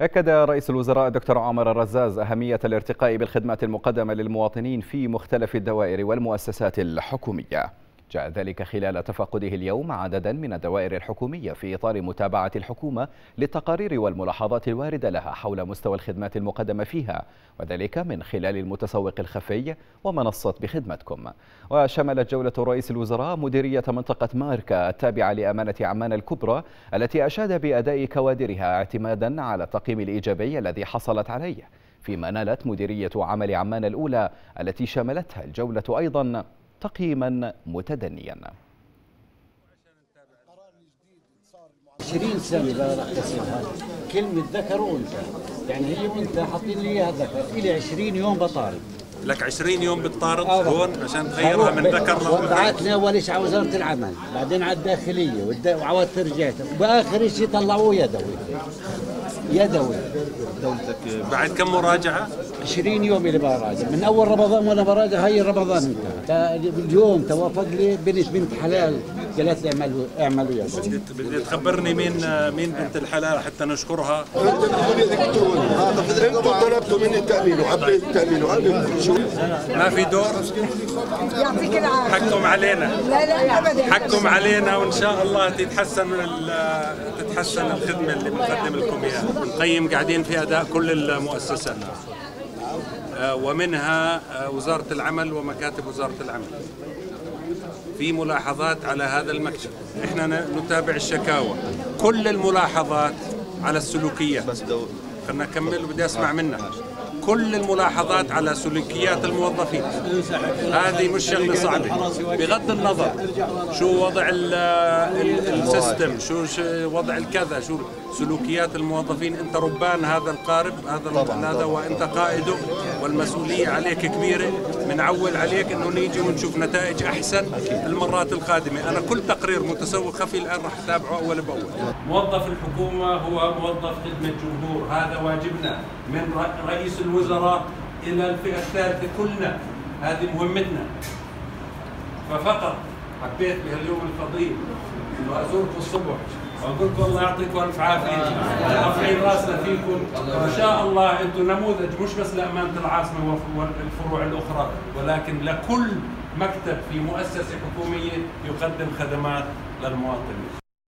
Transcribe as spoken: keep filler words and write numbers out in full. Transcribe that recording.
أكد رئيس الوزراء الدكتور عمر الرزاق أهمية الارتقاء بالخدمات المقدمة للمواطنين في مختلف الدوائر والمؤسسات الحكومية. جاء ذلك خلال تفقده اليوم عددا من الدوائر الحكومية في إطار متابعة الحكومة للتقارير والملاحظات الواردة لها حول مستوى الخدمات المقدمة فيها، وذلك من خلال المتسوق الخفي ومنصة بخدمتكم. وشملت جولة رئيس الوزراء مديرية منطقة ماركا التابعة لأمانة عمان الكبرى، التي أشاد بأداء كوادرها اعتمادا على التقييم الإيجابي الذي حصلت عليه، فيما نالت مديرية عمل عمان الأولى التي شملتها الجولة أيضا تقييما متدنيا. عشرين سنة بقى راح تصير هذا كلمة ذكر وانت، يعني هي وانت حاطين لي اياها ذكر، الي عشرين يوم بطارد. لك عشرين يوم بتطارد هون عشان تغيرها من ذكر لذكر. وضعتنا اول شيء على وزارة العمل، بعدين على الداخلية وعلى الترجيع، واخر شيء طلعوه يدوي. يدوي. دولتك بعد كم مراجعة؟ عشرين يوم اللي براجع، من أول رمضان وأنا براجع، هي رمضان انتهى. اليوم توافق لي بنت بنت حلال قالت لي اعملوا اعملوا يا بدي بدي تخبرني مين مين بنت الحلال حتى نشكرها. انتم طلبتوا مني التأمين وحبيت التأمين وحبيت شو؟ ما في دور؟ يعطيك العافية. حكم علينا. لا لا أبدا. حكم علينا وإن شاء الله تتحسن تتحسن الخدمة اللي بنقدم لكم إياها. بنقيم قاعدين في أداء كل المؤسسات، ومنها وزارة العمل ومكاتب وزارة العمل. في ملاحظات على هذا المكتب، احنا نتابع الشكاوى، كل الملاحظات على السلوكيات. خلنا نكمل وبدي اسمع منك. كل الملاحظات على سلوكيات الموظفين، هذه مش شغله صعبه، بغض النظر شو وضع السيستم، شو وضع الكذا، شو سلوكيات الموظفين. انت ربان هذا القارب، هذا هذا وانت قائده، والمسؤوليه عليك كبيره. بنعول عليك انه نيجي ونشوف نتائج احسن المرات القادمه. انا كل تقرير متسوق خفي الان راح اتابعه اول باول. موظف الحكومه هو موظف خدمه جمهور، هذا واجبنا من رئيس الوزراء إلى الفئة الثالثة كلنا، هذه مهمتنا. ففقط حبيت بهاليوم الفضيل إنه أزوركم الصبح وأقول لكم الله يعطيكم ألف عافية، رافعين راسنا فيكم، وإن شاء الله أنتم نموذج مش بس لأمانة العاصمة والفروع الأخرى، ولكن لكل مكتب في مؤسسة حكومية يقدم خدمات للمواطنين.